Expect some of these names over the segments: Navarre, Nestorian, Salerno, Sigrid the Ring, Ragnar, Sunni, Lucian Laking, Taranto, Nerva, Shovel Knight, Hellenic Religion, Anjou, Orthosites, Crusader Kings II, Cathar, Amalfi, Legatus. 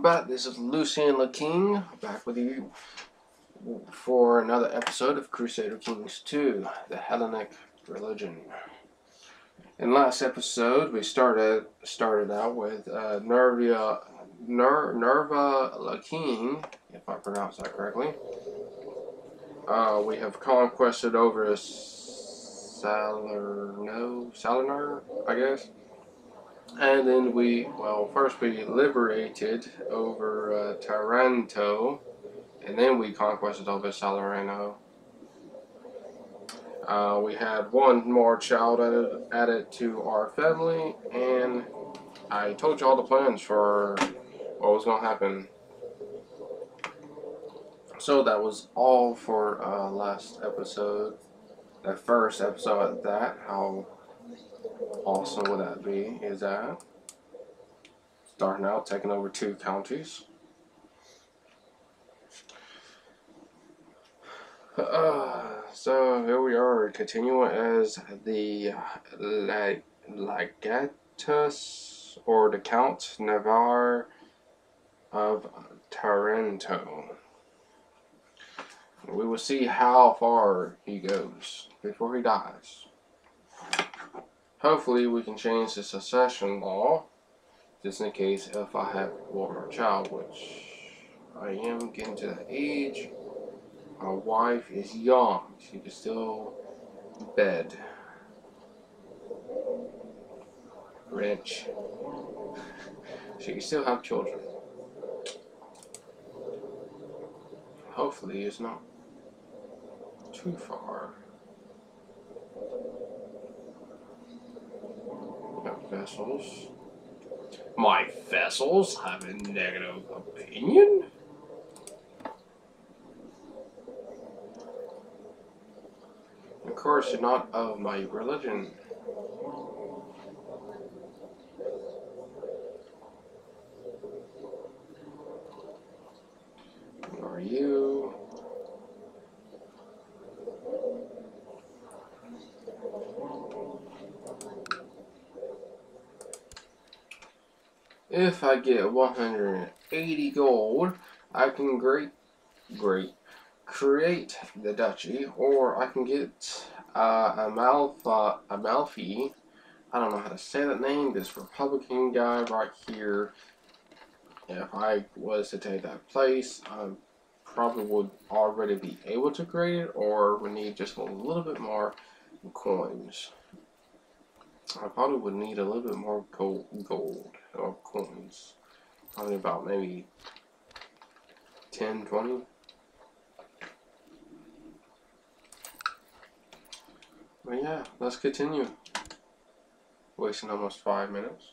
welcome back. This is Lucian Laking back with you for another episode of Crusader Kings II, the Hellenic Religion. In last episode, we started out with Nerva Laking, if I pronounce that correctly. We have conquested over Salerno, I guess. And then first we liberated over Taranto, and then we conquested over Salerno. We had one more child added to our family, and I told you all the plans for what was going to happen. So that was all for last episode, the first episode at that. How awesome would that be? Is that starting out taking over two counties? So here we are, continuing as the Legatus, or the Count Navarre of Taranto. We will see how far he goes before he dies. Hopefully we can change the succession law, just in case if I have a child, which I am getting to that age. My wife is young, she can still bed. Wrench. She can still have children. Hopefully it's not too far. Vessels. My vessels have a negative opinion? Of course, you're not of my religion. Who are you? If I get 180 gold, I can create the duchy, or I can get Amalfi. I don't know how to say that name. This Republican guy right here. If I was to take that place, I probably would already be able to create it, or we need just a little bit more coins. I probably would need a little bit more gold or coins. Probably about maybe 10, 20. But yeah, let's continue. Wasting almost 5 minutes.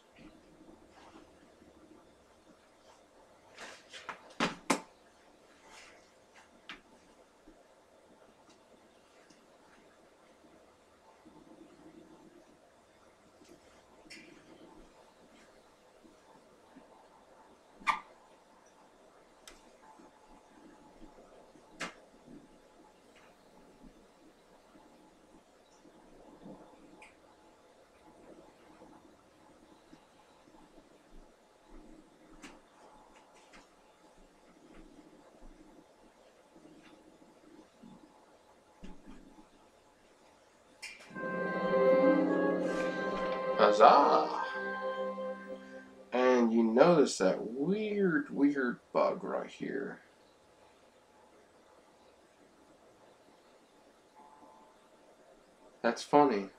Huzzah! And you notice that weird bug right here. That's funny.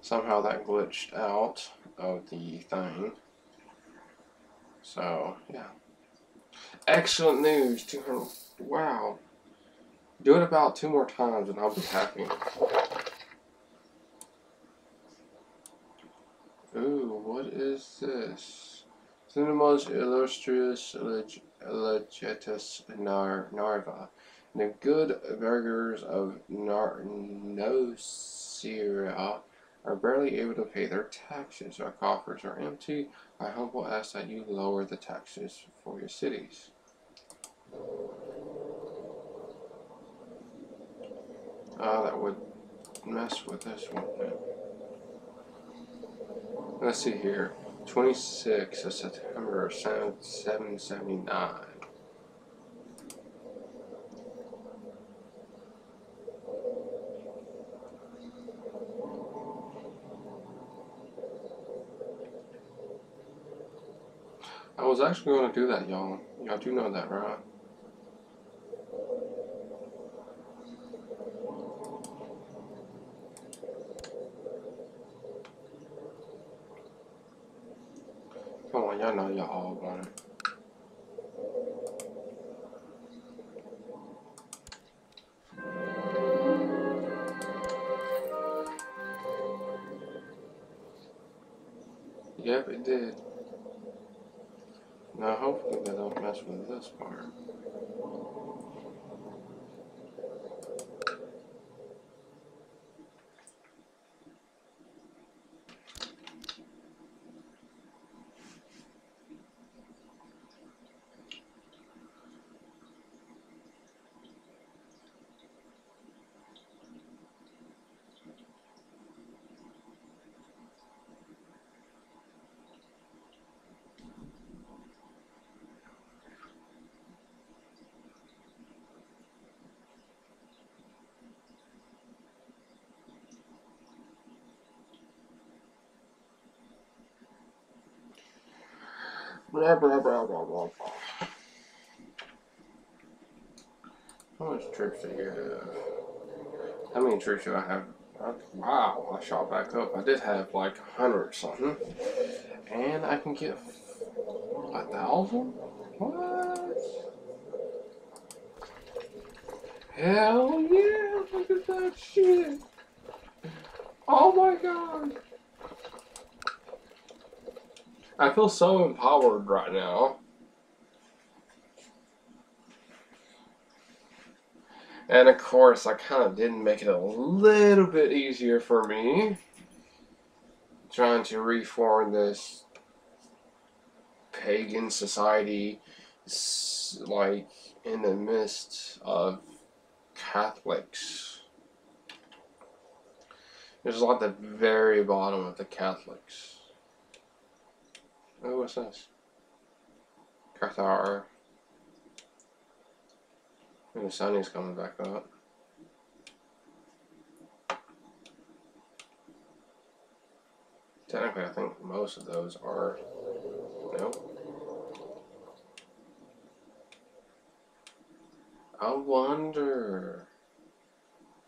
Somehow that glitched out of the thing. So, yeah. Excellent news. 200. Wow. Do it about 2 more times and I'll be happy. Ooh, what is this? Cinema's illustrious Legatus Nerva. The good burghers of Syria are barely able to pay their taxes. Our coffers are empty. I humble ask that you lower the taxes for your cities. That would mess with this one. Let's see here. 26th of September, 779. I was actually going to do that, y'all. Y'all do know that, right? Come on, y'all know y'all all want it. Yep, it did. Now hopefully they don't mess with this part. Blah, blah, blah, blah, blah, blah. How much troops do you have? How many troops do I have? Wow, I shot back up. I did have like 100 or something. And I can get 1,000? What? Hell yeah, look at that shit. Oh my god. I feel so empowered right now. And of course, I kind of didn't make it a little bit easier for me. Trying to reform this pagan society, like in the midst of Catholics. It was like the very bottom of the Catholics. Oh, what's this? Cathar. And the Sunni's coming back up. Technically, I think most of those are. No. I wonder.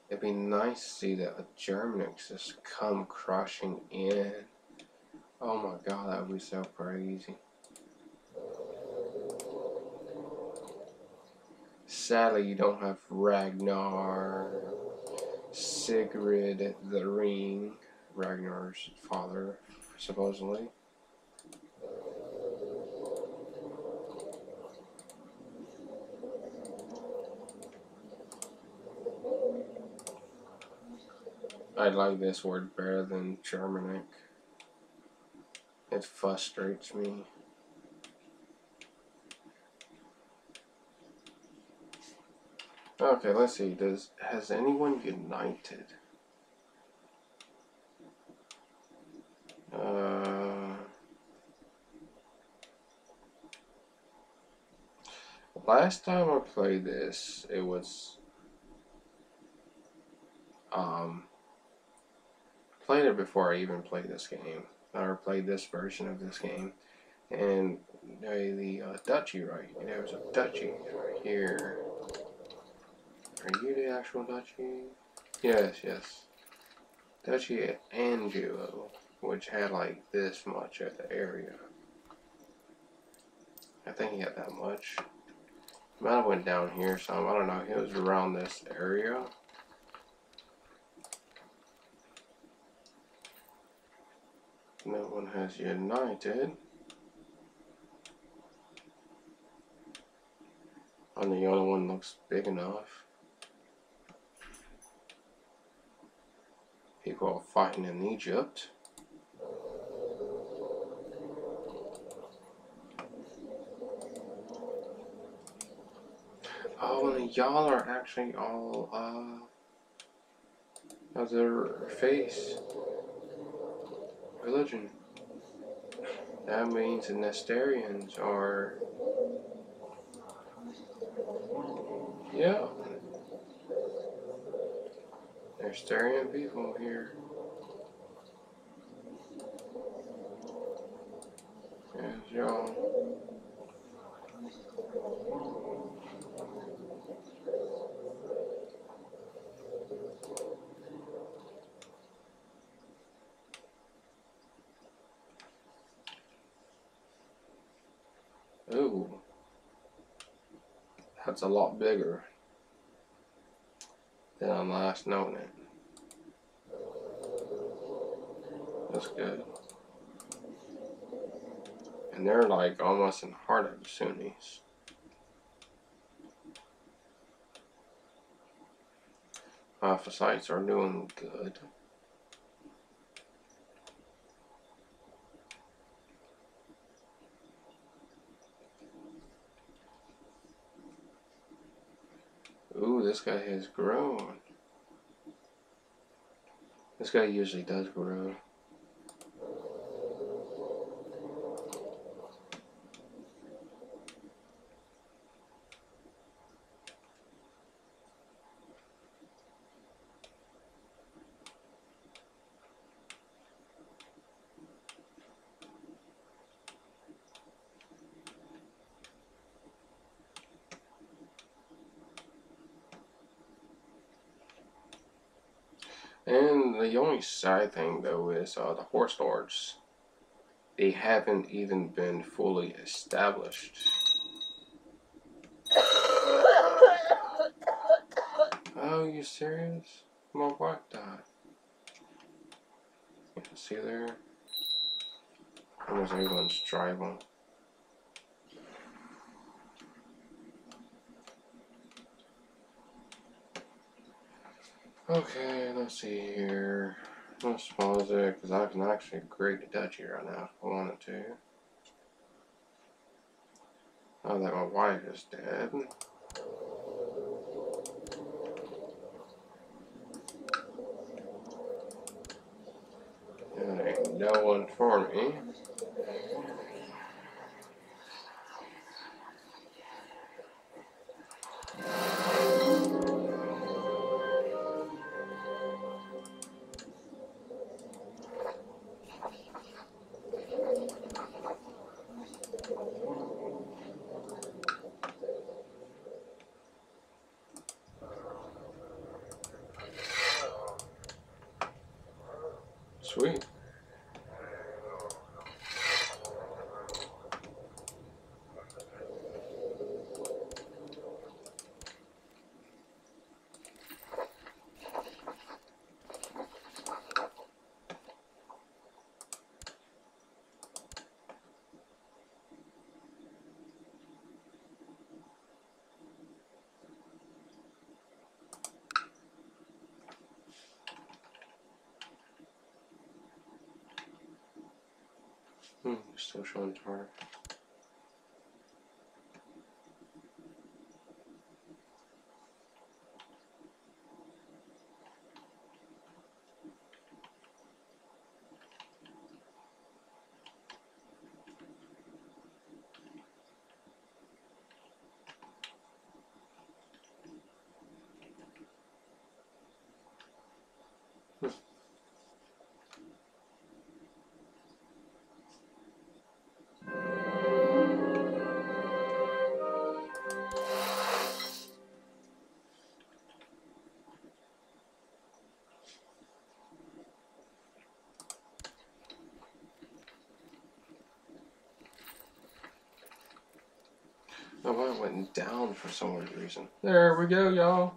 It'd be nice to see that the Germanics just come crashing in. Oh my god, that would be so crazy. Sadly, you don't have Ragnar, Sigrid the Ring, Ragnar's father, supposedly. I like this word better than Germanic. It frustrates me. Okay, let's see. Has anyone united? Last time I played this, it was played it before I even played this game. Or played this version of this game, and the duchy, right? There was a duchy right here. Are you the actual duchy? Yes, yes. Duchy at Anjou, which had like this much of the area. I think he had that much. He might have went down here some. I don't know. He was around this area. No one has united. And the other one looks big enough. People are fighting in Egypt. Oh, and y'all are actually all other face. Religion. That means the Nestorians are... yeah. Nestorian people here. There's y'all. Ooh, that's a lot bigger than I last known it. That's good. And they're like almost in the heart of the Sunnis. Orthosites are doing good. Ooh, this guy has grown. This guy usually does grow. And the only side thing though is the horse lords. They haven't even been fully established. Oh, you serious? My wife died. You can see there. Almost everyone's tribal. Okay, let's see here. Let's pause there because I can actually create a duchy right now if I wanted to. Now that my wife is dead. There ain't no one for me. Sweet. Hmm, still showing Taranto. Oh, I went down for some weird reason. There we go, y'all.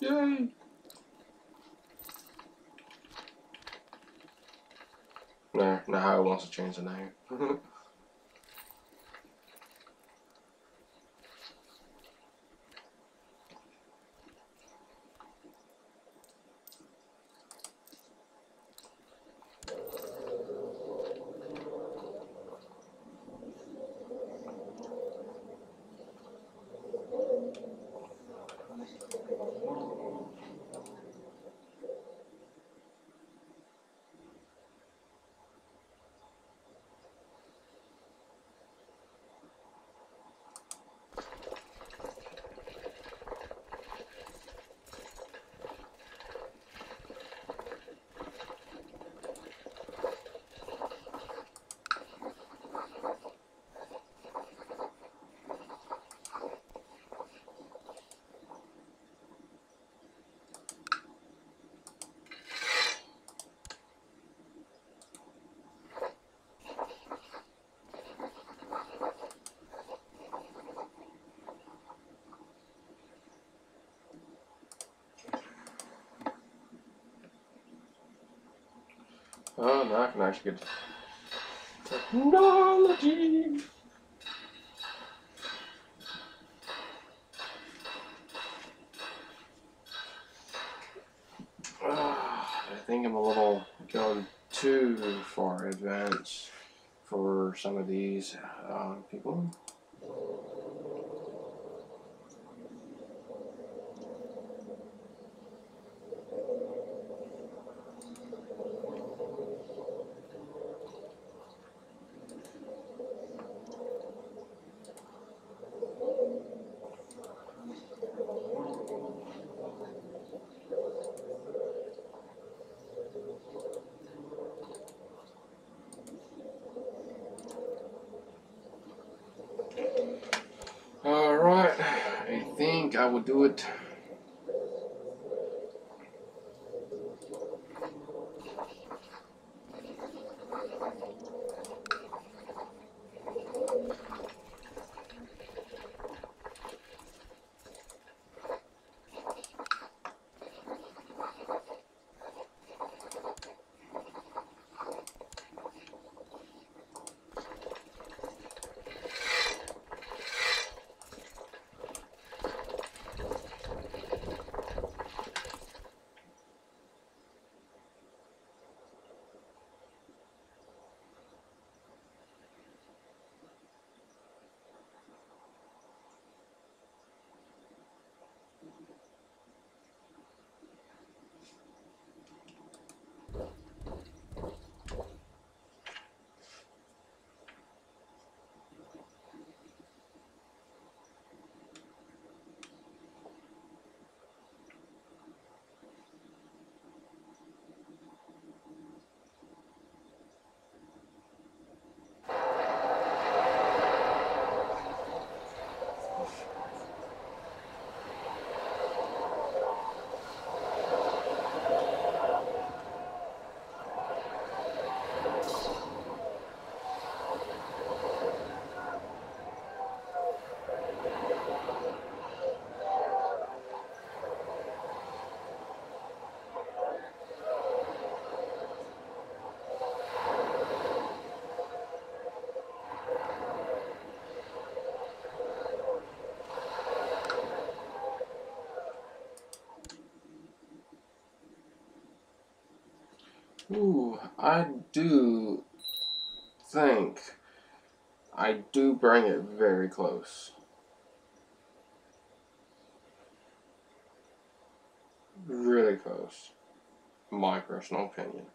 Yay! No, not how it wants to change the name. Oh, now I can actually get technology! I think I'm a little going too far advanced for some of these people. I will do it. Ooh, I do think I do bring it very close. Really close. My personal opinion.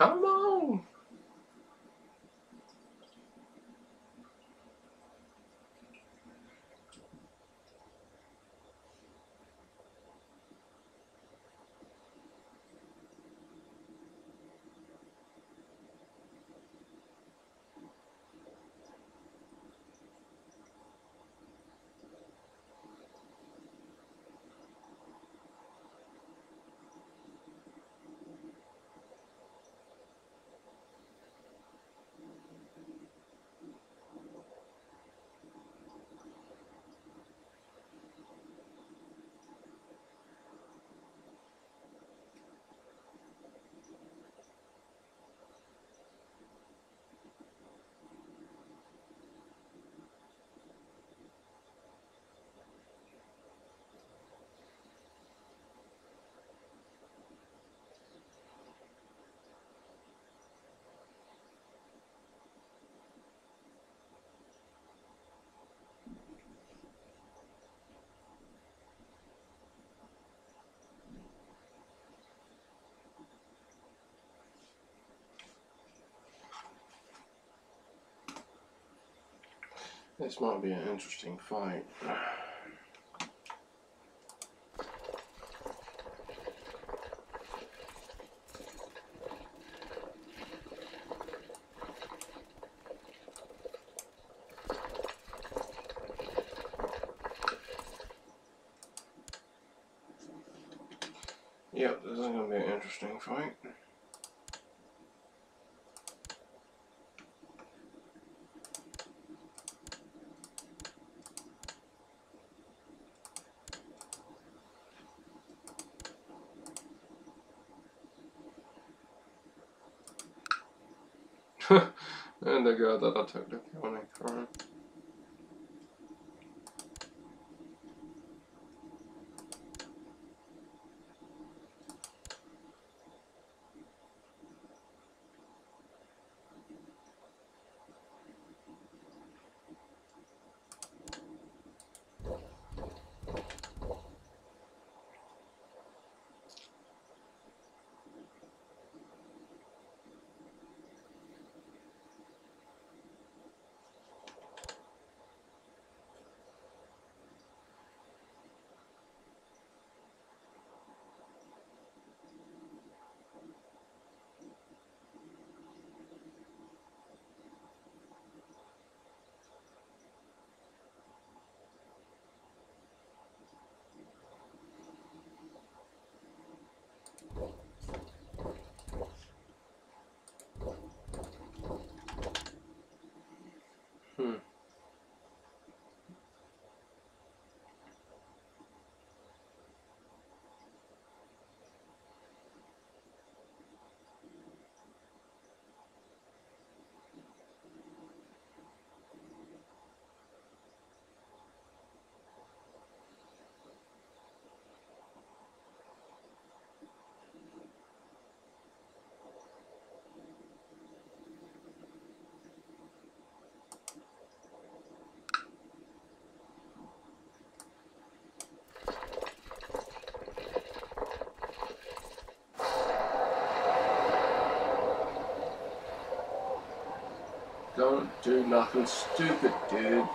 Come on. This might be an interesting fight. Yep, this is going to be an interesting fight. And the girl that I took the money from. Don't do nothing stupid, dude.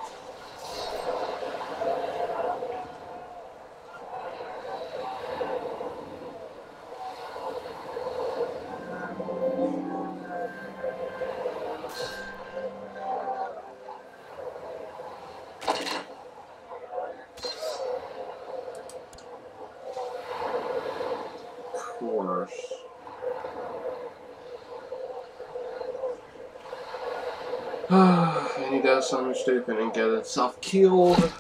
And he does something stupid and gets himself killed.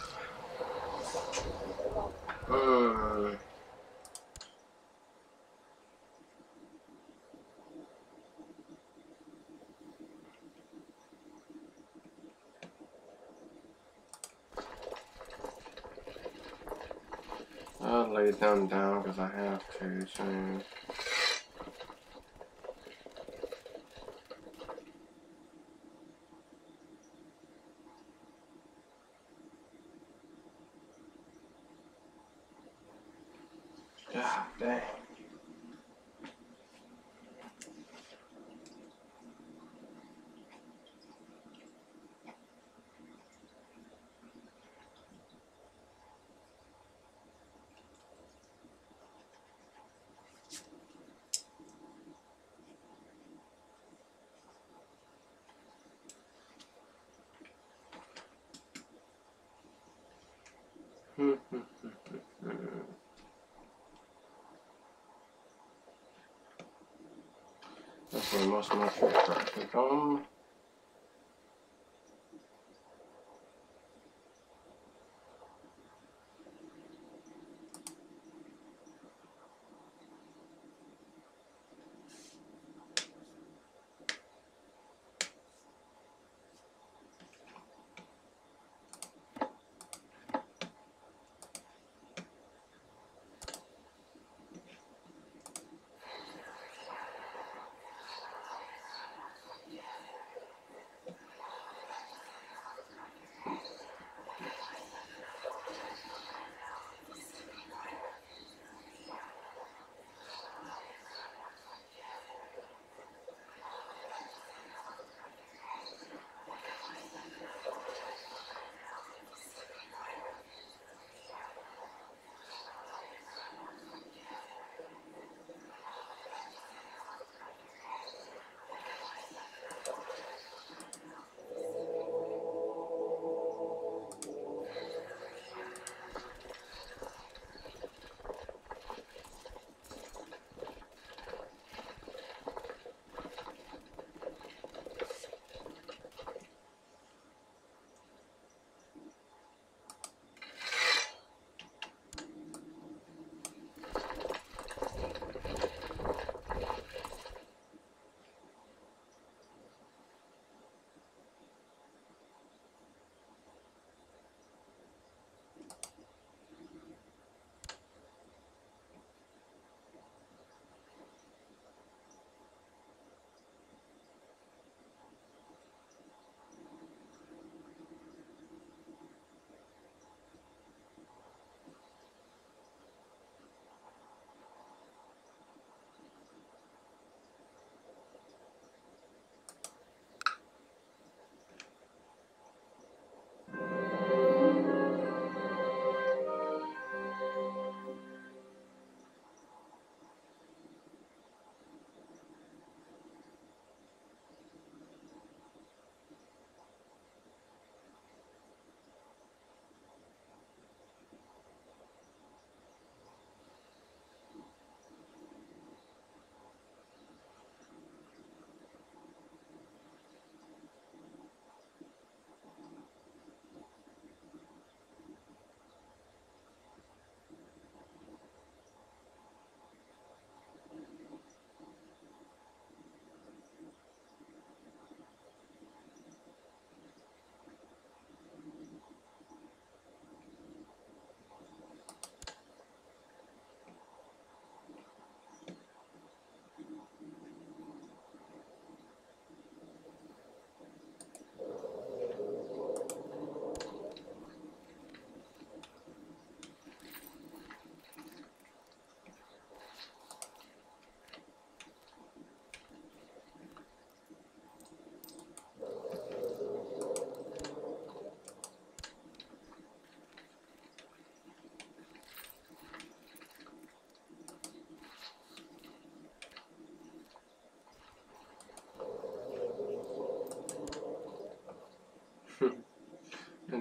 I'll lay them down because I have to soon. God dang. That's where most of my troops are actually from.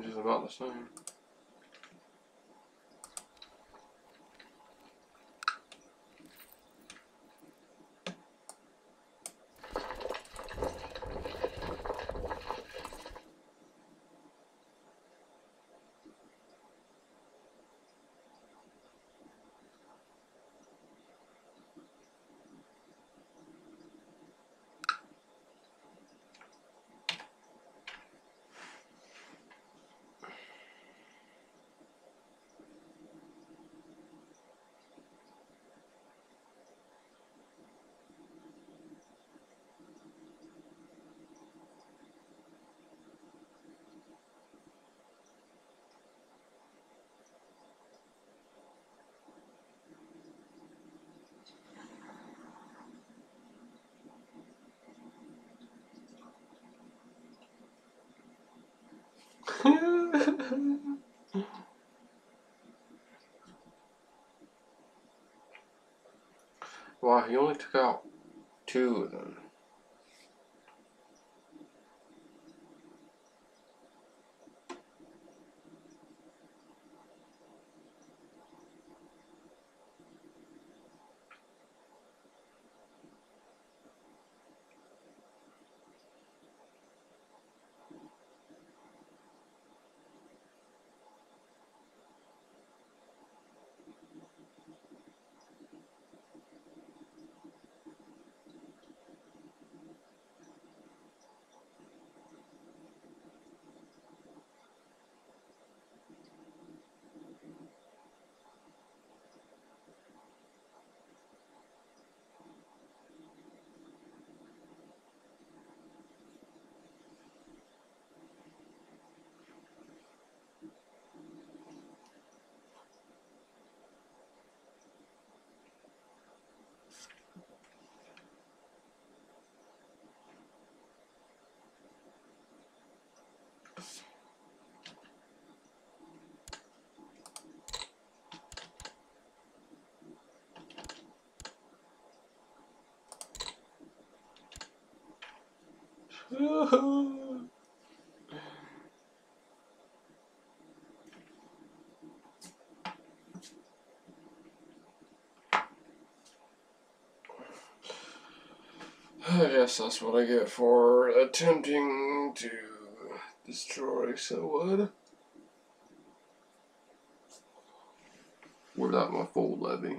Is about the same. Wow, he only took out two of them. I guess that's what I get for attempting to destroy someone without my full levy.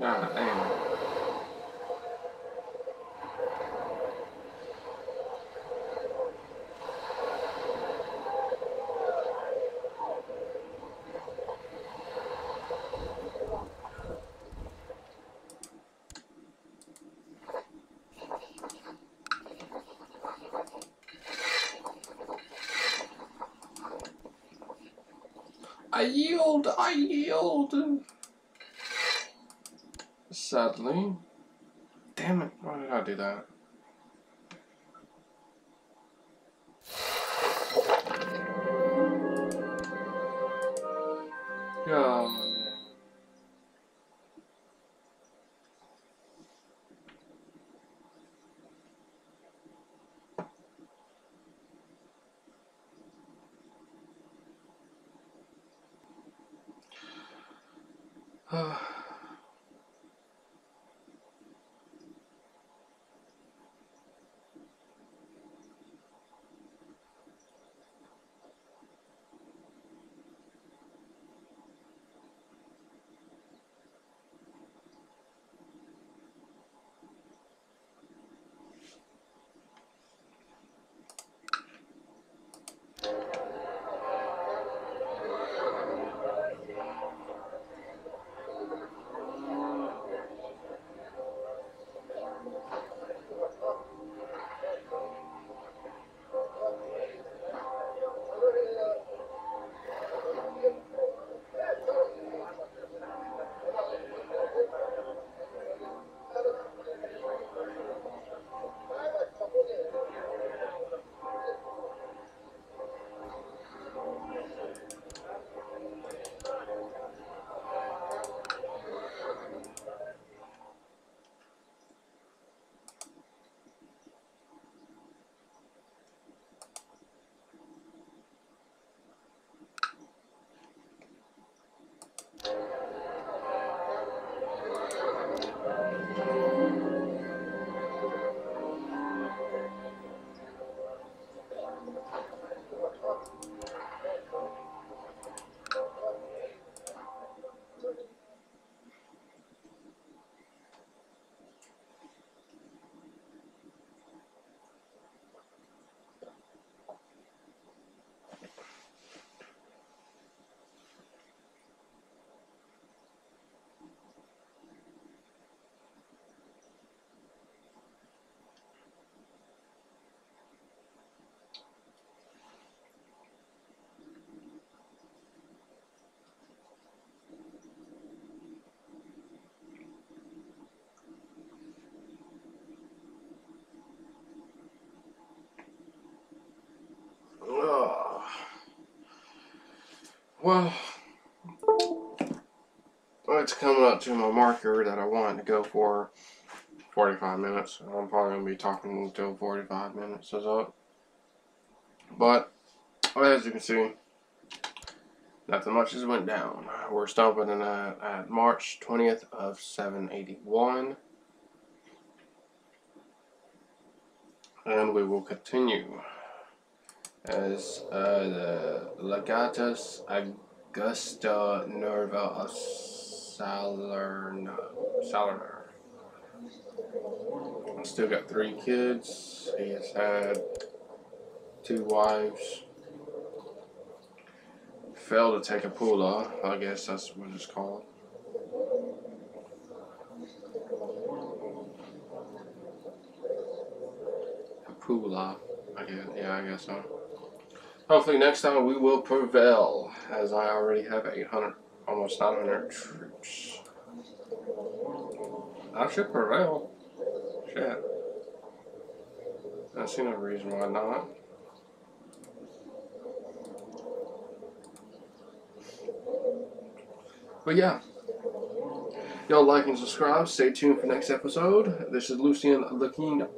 God damn. I yield. Sadly. Damn it, why did I do that? Well, it's coming up to my marker that I wanted to go for 45 minutes. I'm probably going to be talking until 45 minutes is up. But, as you can see, nothing much has went down. We're stopping at March 20th of 781. And we will continue as the Legatus Augusta Nerva of Salerno. Still got 3 kids. He has had 2 wives. Failed to take a pulla, I guess that's what it's called. A pulla, yeah, I guess so. Hopefully next time we will prevail, as I already have 800, almost 900 troops. I should prevail. Shit. I see no reason why not. But yeah, y'all like and subscribe. Stay tuned for next episode. This is Lucian Laking.